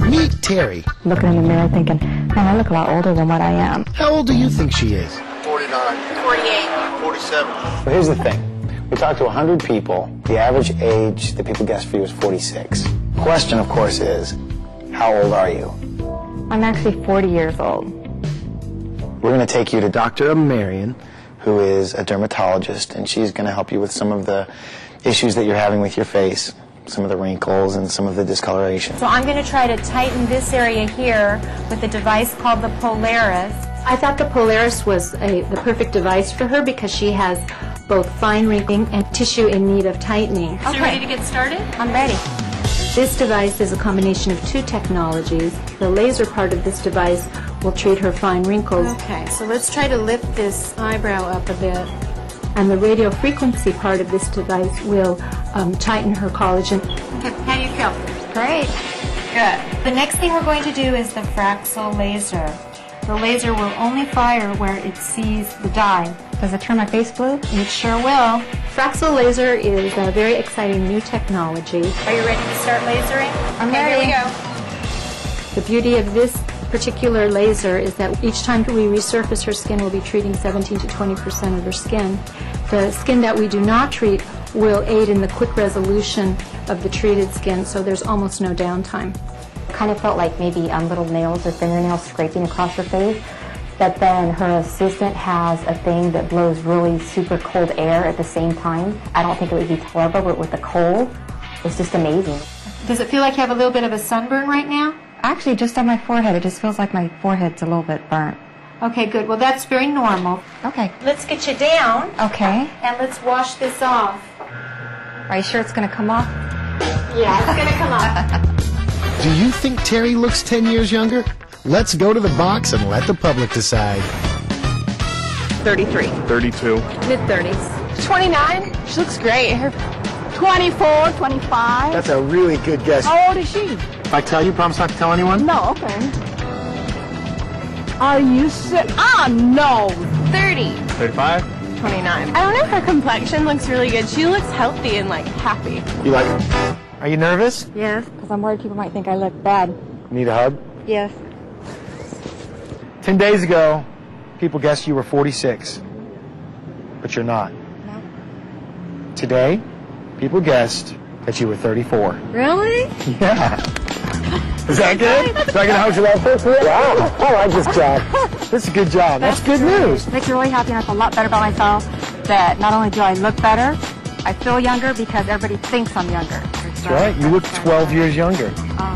Meet Terry. Looking in the mirror thinking, man, I look a lot older than what I am. How old do you think she is? 49. 48. 47. Well, here's the thing. We talked to 100 people. The average age that people guessed for you was 46. The question, of course, is, how old are you? I'm actually 40 years old. We're going to take you to Dr. Marion, who is a dermatologist, and she's going to help you with some of the issues that you're having with your face, some of the wrinkles and some of the discoloration. So I'm going to try to tighten this area here with a device called the Polaris. I thought the Polaris was the perfect device for her because she has both fine wrinkling and tissue in need of tightening. So okay. You ready to get started? I'm ready. This device is a combination of two technologies. The laser part of this device will treat her fine wrinkles. Okay, so let's try to lift this eyebrow up a bit. And the radio frequency part of this device will tighten her collagen. Okay, how do you feel? Great. Good. The next thing we're going to do is the Fraxel laser. The laser will only fire where it sees the dye. Does it turn my face blue? It sure will. Fraxel laser is a very exciting new technology. Are you ready to start lasering? I'm ready. Here we go. The beauty of this particular laser is that each time we resurface her skin, we'll be treating 17 to 20% of her skin. The skin that we do not treat will aid in the quick resolution of the treated skin, so there's almost no downtime. Kind of felt like maybe little nails or fingernails scraping across her face, but then her assistant has a thing that blows really super cold air at the same time. I don't think it would be tolerable, but with the cold, it's just amazing. Does it feel like you have a little bit of a sunburn right now? Actually, just on my forehead. It just feels like my forehead's a little bit burnt. Okay, good. Well, that's very normal. Okay. Let's get you down. Okay. And let's wash this off. Are you sure it's going to come off? Yeah, it's going to come off. Do you think Terry looks 10 years younger? Let's go to the box and let the public decide. 33. 32. Mid-30s. 29. She looks great. 24, 25. That's a really good guess. How old is she? If I tell you, promise not to tell anyone? No, okay. Are you sick? Ah, no. 30. 35. 29. I don't know, her complexion looks really good. She looks healthy and, like, happy. You like her? Are you nervous? Yes, because I'm worried people might think I look bad. Need a hug? Yes. 10 days ago, people guessed you were 46, but you're not. No. Today, people guessed that you were 34. Really? Yeah. Is that good? So I can hold you that first? Wow, I like this job. That's a good job. That's good news. It makes me really happy, and I feel a lot better about myself, that not only do I look better, I feel younger because everybody thinks I'm younger. That's right. You look 12 years younger.